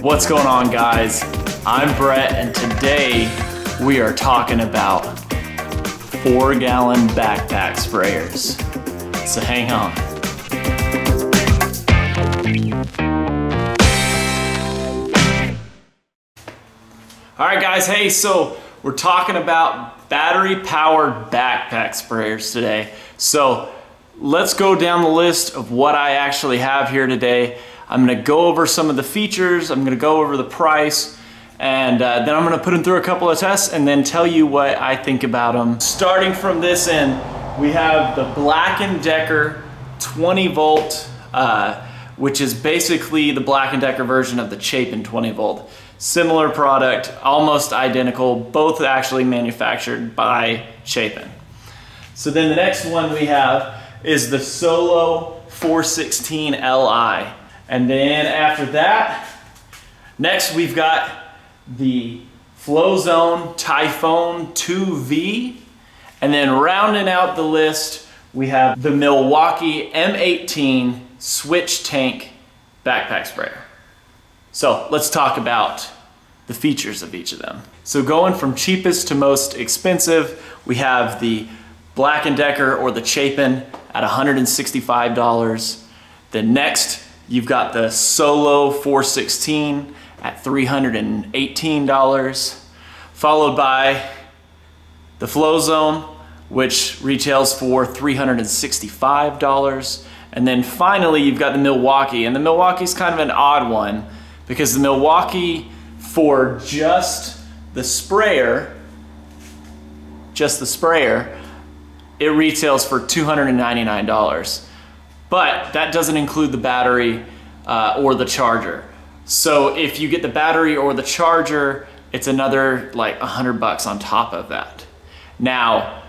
What's going on, guys? I'm Brett, and today we are talking about 4-gallon backpack sprayers. So hang on. All right, guys. Hey, so we're talking about battery-powered backpack sprayers today. So let's go down the list of what I actually have here today. I'm gonna go over some of the features, I'm gonna go over the price, and then I'm gonna put them through a couple of tests and then tell you what I think about them. Starting from this end, we have the Black & Decker 20 volt, which is basically the Black & Decker version of the Chapin 20 volt. Similar product, almost identical, both actually manufactured by Chapin. So then the next one we have is the Solo 416 LI. And then after that, next we've got the Flowzone Typhoon 2V. And then rounding out the list, we have the Milwaukee M18 Switch Tank Backpack Sprayer. So let's talk about the features of each of them. So going from cheapest to most expensive, we have the Black & Decker or the Chapin at $165. The next, you've got the Solo 416 at $318, followed by the Flowzone, which retails for $365. And then finally, you've got the Milwaukee. And the Milwaukee's kind of an odd one because the Milwaukee, for just the sprayer, it retails for $299. But that doesn't include the battery or the charger. So if you get the battery or the charger, it's another like $100 on top of that. Now,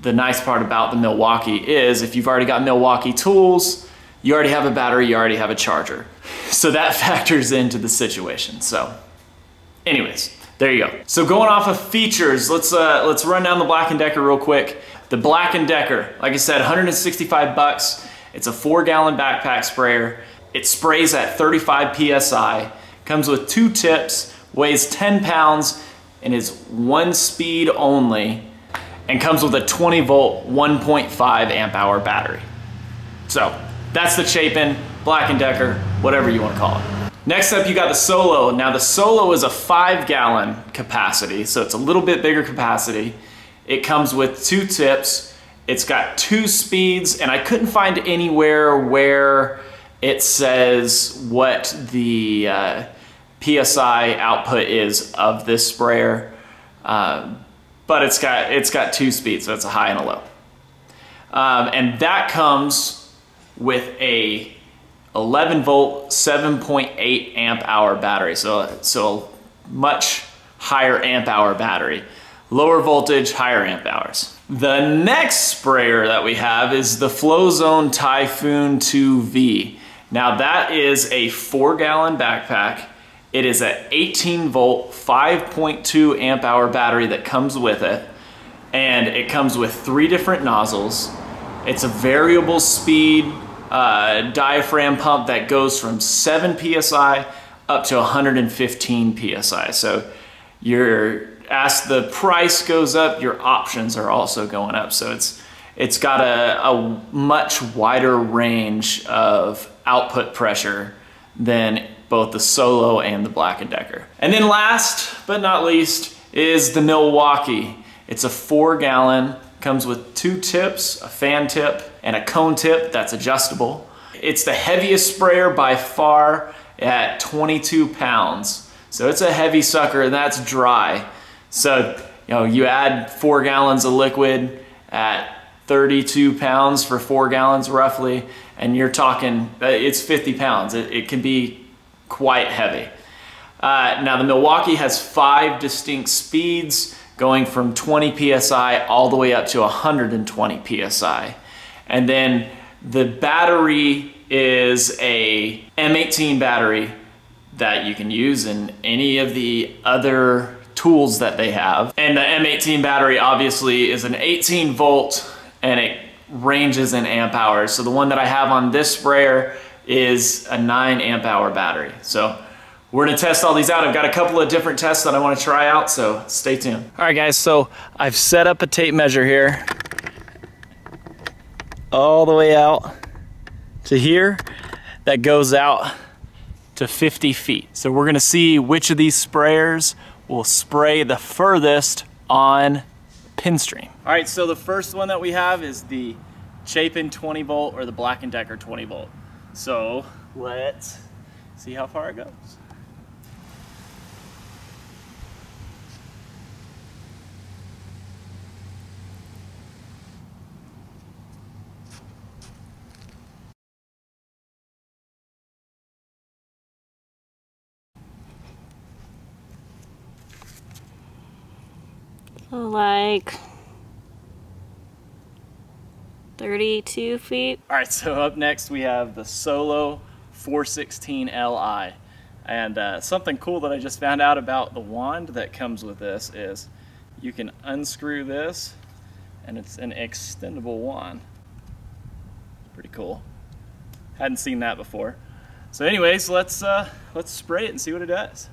the nice part about the Milwaukee is if you've already got Milwaukee tools, you already have a battery, you already have a charger. So that factors into the situation. So anyways, there you go. So going off of features, let's run down the Black & Decker real quick. The Black & Decker, like I said, $165. It's a 4-gallon backpack sprayer. It sprays at 35 PSI, comes with 2 tips, weighs 10 pounds, and is 1 speed only, and comes with a 20 volt, 1.5 amp hour battery. So that's the Chapin, Black & Decker, whatever you want to call it. Next up, you got the Solo. Now the Solo is a 5-gallon capacity, so it's a little bit bigger capacity. It comes with 2 tips. It's got 2 speeds, and I couldn't find anywhere where it says what the PSI output is of this sprayer, but it's got 2 speeds, so it's a high and a low. And that comes with a 11 volt, 7.8 amp hour battery, so a much higher amp hour battery. Lower voltage, higher amp hours. The next sprayer that we have is the Flowzone Typhoon 2V. Now that is a 4-gallon backpack. It is an 18 volt, 5.2 amp hour battery that comes with it. And it comes with 3 different nozzles. It's a variable speed diaphragm pump that goes from 7 PSI up to 115 PSI. So as the price goes up, your options are also going up. So it's got a much wider range of output pressure than both the Solo and the Black & Decker. And then last but not least is the Milwaukee. It's a 4-gallon, comes with 2 tips, a fan tip and a cone tip that's adjustable. It's the heaviest sprayer by far at 22 pounds. So it's a heavy sucker, and that's dry. So, you know, you add 4 gallons of liquid at 32 pounds for 4 gallons roughly, and you're talking, it's 50 pounds. It can be quite heavy. Now the Milwaukee has 5 distinct speeds going from 20 PSI all the way up to 120 PSI. And then the battery is a M18 battery that you can use in any of the other tools that they have. And the M18 battery obviously is an 18 volt and it ranges in amp hours. So the one that I have on this sprayer is a 9 amp hour battery. So we're gonna test all these out. I've got a couple of different tests that I wanna try out, so stay tuned. All right guys, so I've set up a tape measure here all the way out to here. That goes out to 50 feet. So we're gonna see which of these sprayers will spray the furthest on Pinstream. All right, so the first one that we have is the Chapin 20 volt or the Black & Decker 20 volt. So let's see how far it goes. Like 32 feet. All right, so up next we have the Solo 416 LI. And something cool that I just found out about the wand that comes with this is you can unscrew this and it's an extendable wand. Pretty cool. Hadn't seen that before. So anyways, let's spray it and see what it does.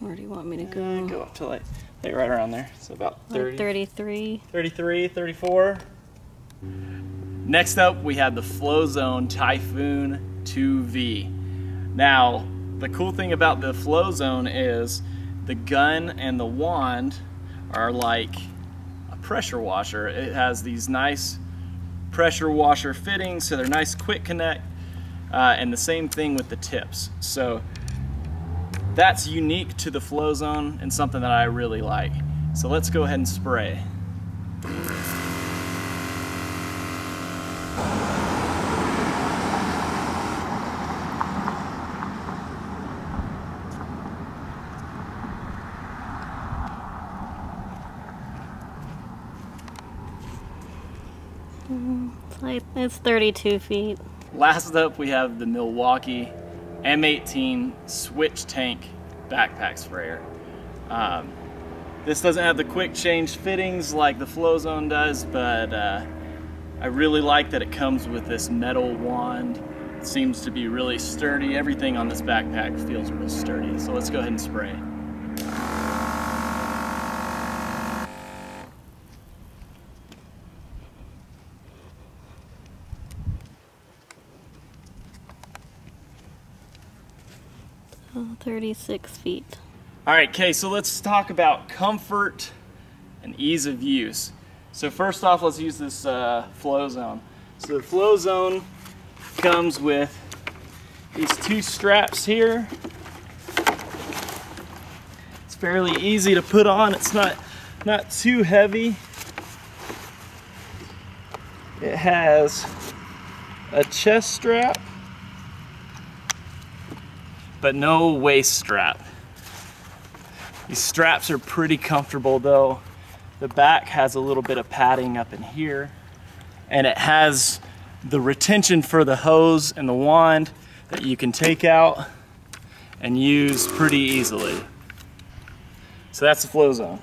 Where do you want me to go? Go up to like right around there. So about 30, like 33. 33, 34. Next up, we have the Flowzone Typhoon 2V. Now, the cool thing about the Flowzone is the gun and the wand are like a pressure washer. It has these nice pressure washer fittings, so they're nice quick connect. And the same thing with the tips. So that's unique to the Flowzone and something that I really like. So let's go ahead and spray. It's 32 feet. Last up, we have the Milwaukee M18 Switch Tank Backpack Sprayer. This doesn't have the quick change fittings like the Flowzone does, but I really like that it comes with this metal wand. It seems to be really sturdy. Everything on this backpack feels real sturdy. So let's go ahead and spray. Oh, 36 feet. All right, okay, so let's talk about comfort and ease of use. So first off, let's use this Flowzone. So the Flowzone comes with these two straps here. It's fairly easy to put on. It's not too heavy. It has a chest strap, but no waist strap. These straps are pretty comfortable though. The back has a little bit of padding up in here, and it has the retention for the hose and the wand that you can take out and use pretty easily. So that's the Flowzone. All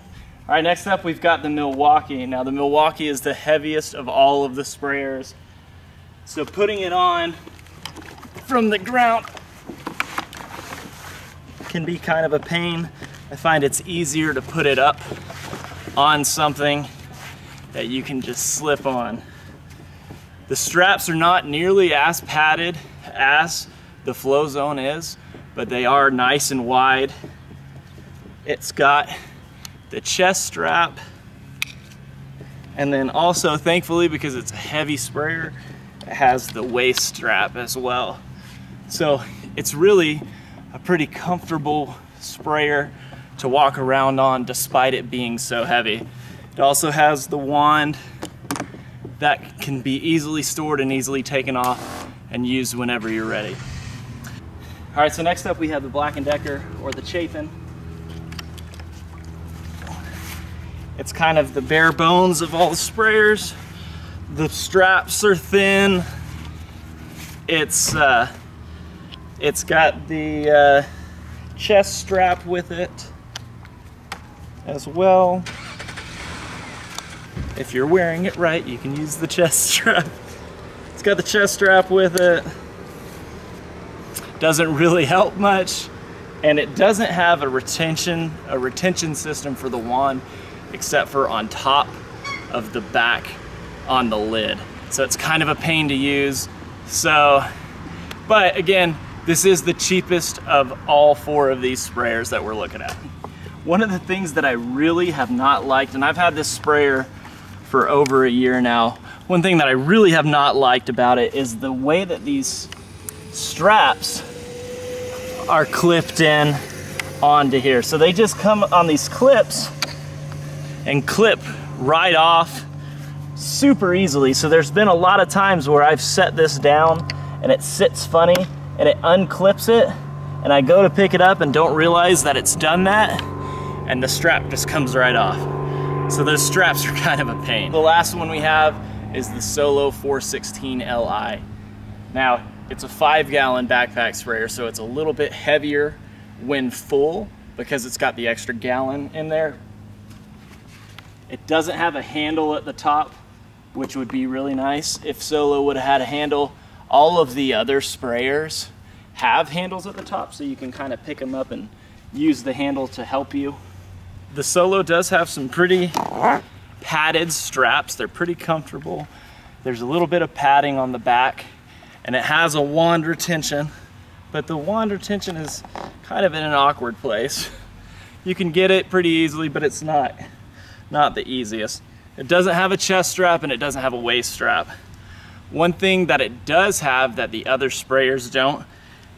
right, next up we've got the Milwaukee. Now the Milwaukee is the heaviest of all of the sprayers. So putting it on from the ground can be kind of a pain. I find it's easier to put it up on something that you can just slip on. The straps are not nearly as padded as the Flowzone is, but they are nice and wide. It's got the chest strap, and then also, thankfully, because it's a heavy sprayer, it has the waist strap as well. So it's really a pretty comfortable sprayer to walk around on despite it being so heavy. It also has the wand that can be easily stored and easily taken off and used whenever you're ready. All right, so next up we have the Black & Decker, or the Chapin. It's kind of the bare bones of all the sprayers. The straps are thin. It's got the chest strap with it as well. If you're wearing it right, you can use the chest strap. It's got the chest strap with it. Doesn't really help much, and it doesn't have a retention system for the wand, except for on top of the back on the lid. So it's kind of a pain to use. So, but again, this is the cheapest of all four of these sprayers that we're looking at. One of the things that I really have not liked, and I've had this sprayer for over a year now, one thing that I really have not liked about it is the way that these straps are clipped in onto here. So they just come on these clips and clip right off super easily. So there's been a lot of times where I've set this down and it sits funny and it unclips it, and I go to pick it up and don't realize that it's done that, and the strap just comes right off. So those straps are kind of a pain. The last one we have is the Solo 416 LI. Now, it's a 5-gallon backpack sprayer, so it's a little bit heavier when full because it's got the extra gallon in there. It doesn't have a handle at the top, which would be really nice. If Solo would have had a handle, all of the other sprayers have handles at the top, so you can kind of pick them up and use the handle to help you. The Solo does have some pretty padded straps. They're pretty comfortable. There's a little bit of padding on the back, and it has a wand retention, but the wand retention is kind of in an awkward place. You can get it pretty easily, but it's not the easiest. It doesn't have a chest strap, and it doesn't have a waist strap. One thing that it does have that the other sprayers don't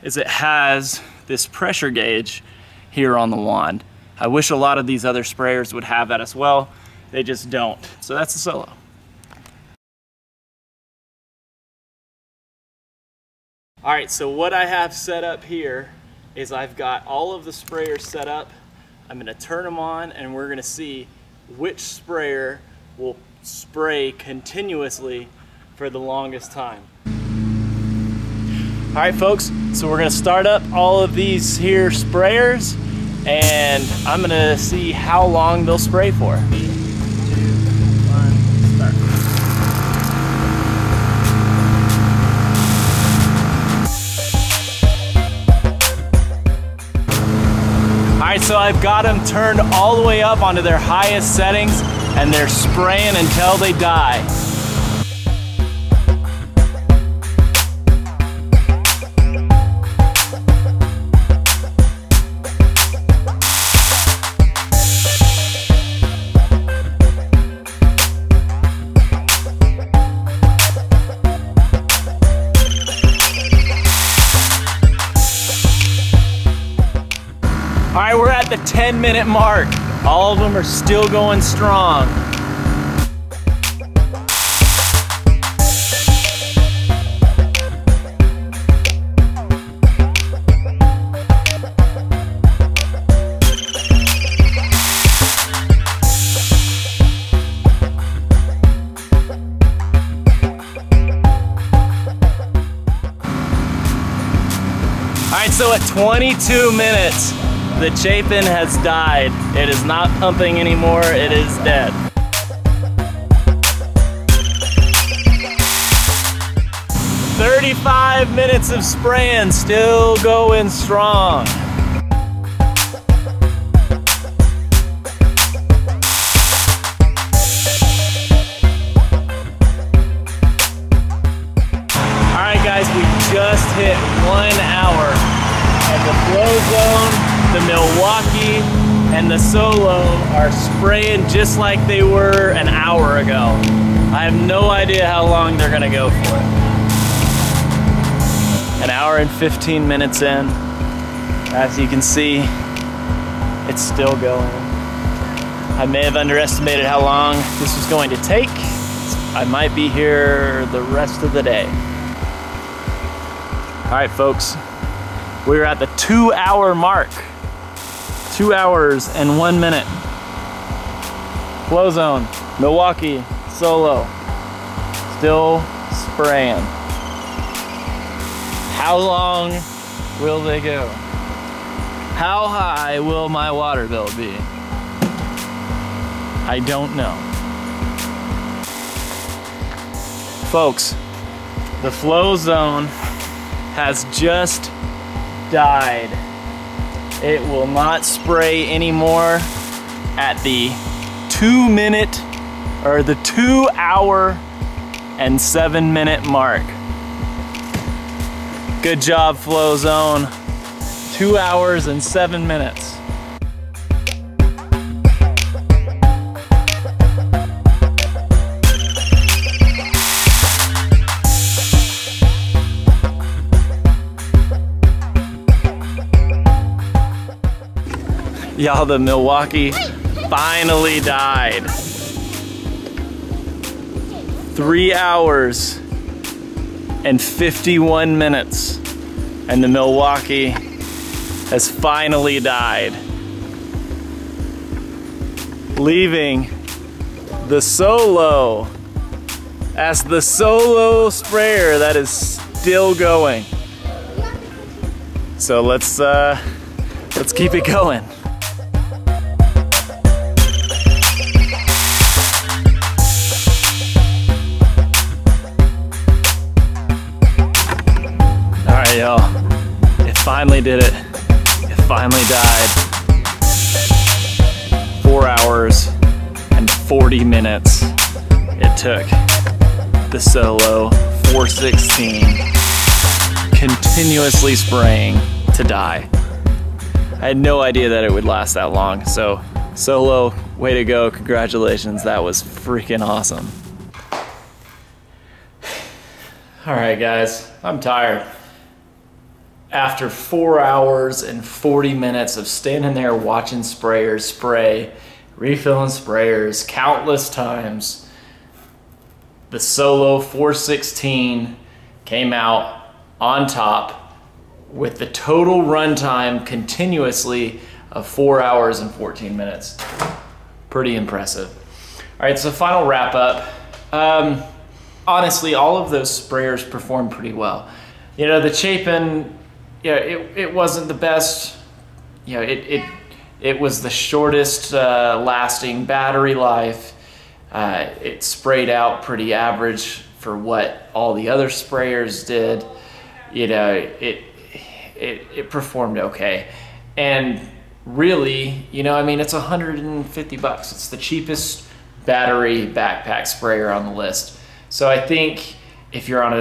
is it has this pressure gauge here on the wand. I wish a lot of these other sprayers would have that as well. They just don't. So that's the Solo. All right, so what I have set up here is I've got all of the sprayers set up. I'm gonna turn them on, and we're gonna see which sprayer will spray continuously for the longest time. All right, folks, so we're gonna start up all of these here sprayers, and I'm gonna see how long they'll spray for. 3, 2, 1, start. All right, so I've got them turned all the way up onto their highest settings, and they're spraying until they die. All right, we're at the 10-minute mark. All of them are still going strong. All right, so at 22 minutes, the Chapin has died. It is not pumping anymore, it is dead. Wow. 35 minutes of spraying, still going strong. All right guys, we just hit 1 hour and the Flowzone, the Milwaukee, and the Solo are spraying just like they were an hour ago. I have no idea how long they're gonna go for. An hour and 15 minutes in. As you can see, It's still going. I may have underestimated how long this was going to take. I might be here the rest of the day. All right, folks, we're at the 2 hour mark. 2 hours and 1 minute. Flowzone, Milwaukee, Solo, still spraying. How long will they go? How high will my water bill be? I don't know. Folks, the Flowzone has just died. It will not spray anymore at the 2 hour and 7 minute mark. Good job, Flowzone. 2 hours and 7 minutes. Y'all, the Milwaukee finally died. 3 hours and 51 minutes, and the Milwaukee has finally died, leaving the Solo as the Solo sprayer that is still going. So let's keep it going. Y'all, it finally did it. It finally died. 4 hours and 40 minutes it took. The Solo 416 continuously spraying to die. I had no idea that it would last that long. So Solo, way to go, congratulations. That was freaking awesome. All right guys, I'm tired. After 4 hours and 40 minutes of standing there watching sprayers spray, refilling sprayers countless times, the Solo 416 came out on top with the total runtime continuously of 4 hours and 14 minutes. Pretty impressive. All right, so final wrap up. Honestly, all of those sprayers performed pretty well. You know, the Chapin, yeah, it wasn't the best. You know, it was the shortest lasting battery life. It sprayed out pretty average for what all the other sprayers did. You know, it performed okay. And really, you know, I mean, it's $150. It's the cheapest battery backpack sprayer on the list. So I think if you're on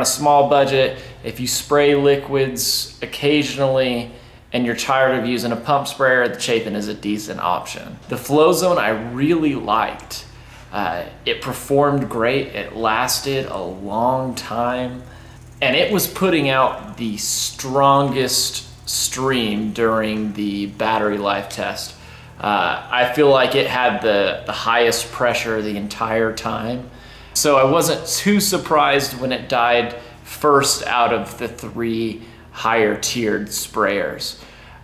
a small budget, if you spray liquids occasionally and you're tired of using a pump sprayer, the Chapin is a decent option. The Flowzone I really liked. It performed great, it lasted a long time, and it was putting out the strongest stream during the battery life test. I feel like it had the highest pressure the entire time. So I wasn't too surprised when it died first out of the 3 higher tiered sprayers.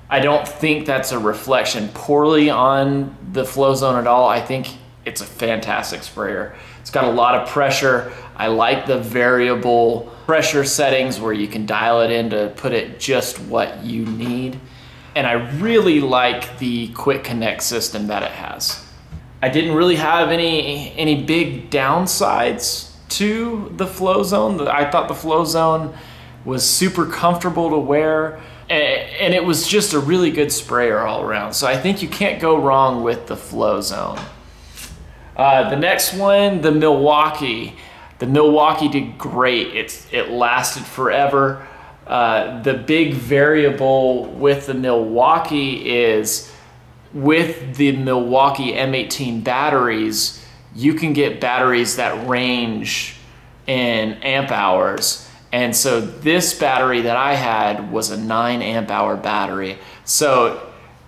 I don't think that's a reflection poorly on the Flowzone at all. I think it's a fantastic sprayer. It's got a lot of pressure. I like the variable pressure settings where you can dial it in to put it just what you need. And I really like the quick connect system that it has. I didn't really have any big downsides to the Flowzone. I thought the Flowzone was super comfortable to wear, and it was just a really good sprayer all around. So I think you can't go wrong with the Flowzone. The next one, the Milwaukee. The Milwaukee did great. It lasted forever. The big variable with the Milwaukee is, with the Milwaukee M18 batteries, you can get batteries that range in amp hours. And so this battery that I had was a 9 amp hour battery. So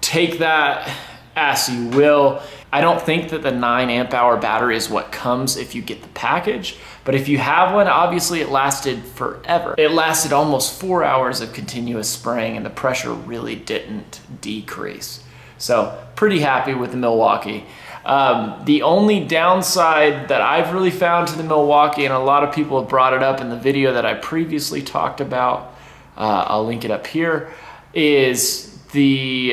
take that as you will. I don't think that the 9 amp hour battery is what comes if you get the package, but if you have one, obviously it lasted forever. It lasted almost 4 hours of continuous spraying and the pressure really didn't decrease. So pretty happy with the Milwaukee. The only downside that I've really found to the Milwaukee, and a lot of people have brought it up in the video that I previously talked about, I'll link it up here, is the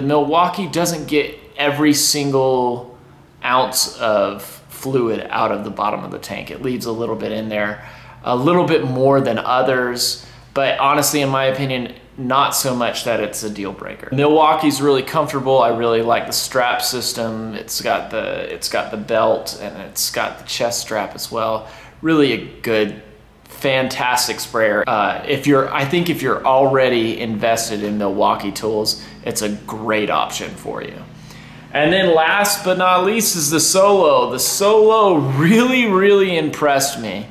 Milwaukee doesn't get every single ounce of fluid out of the bottom of the tank. It leaves a little bit in there, a little bit more than others, but honestly, in my opinion, not so much that it's a deal breaker. Milwaukee's really comfortable. I really like the strap system. It's got the belt and it's got the chest strap as well. Really a good, fantastic sprayer. I think if you're already invested in Milwaukee tools, it's a great option for you. And then last but not least is the Solo. The Solo really impressed me.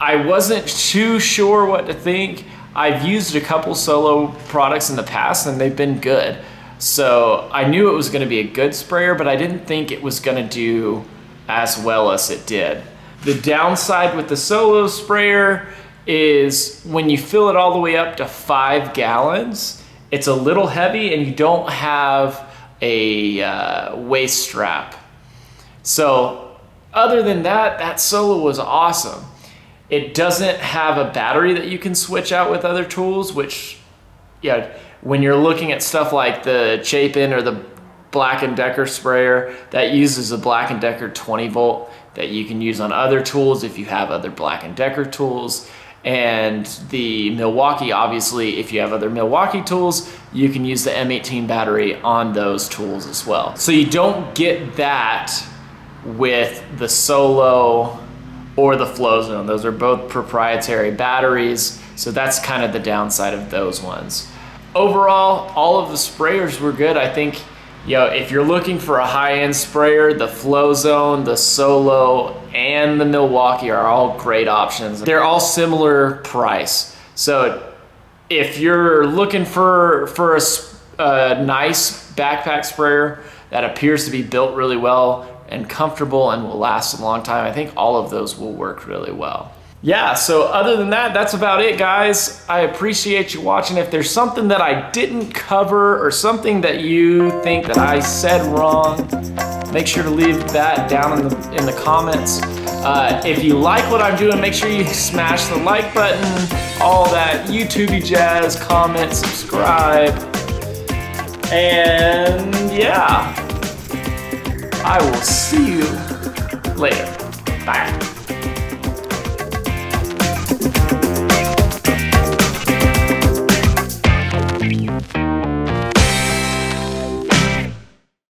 I wasn't too sure what to think. I've used a couple Solo products in the past and they've been good. So I knew it was gonna be a good sprayer, but I didn't think it was gonna do as well as it did. The downside with the Solo sprayer is when you fill it all the way up to 5 gallons, it's a little heavy and you don't have a waist strap. So other than that, that Solo was awesome. It doesn't have a battery that you can switch out with other tools, which, yeah, when you're looking at stuff like the Chapin or the Black & Decker sprayer, that uses a Black & Decker 20 volt that you can use on other tools if you have other Black & Decker tools. And the Milwaukee, obviously, if you have other Milwaukee tools, you can use the M18 battery on those tools as well. So you don't get that with the Solo or the Flowzone. Those are both proprietary batteries, so that's kind of the downside of those ones. Overall, all of the sprayers were good. I think, you know, if you're looking for a high-end sprayer, the Flowzone, the Solo, and the Milwaukee are all great options. They're all similar price. So if you're looking for a nice backpack sprayer that appears to be built really well, and comfortable and will last a long time, I think all of those will work really well. Yeah, so other than that, that's about it, guys. I appreciate you watching. If there's something that I didn't cover or something that you think that I said wrong, make sure to leave that down in the comments. If you like what I'm doing, make sure you smash the like button, all that YouTubey jazz, comment, subscribe, and yeah. I will see you later. Bye.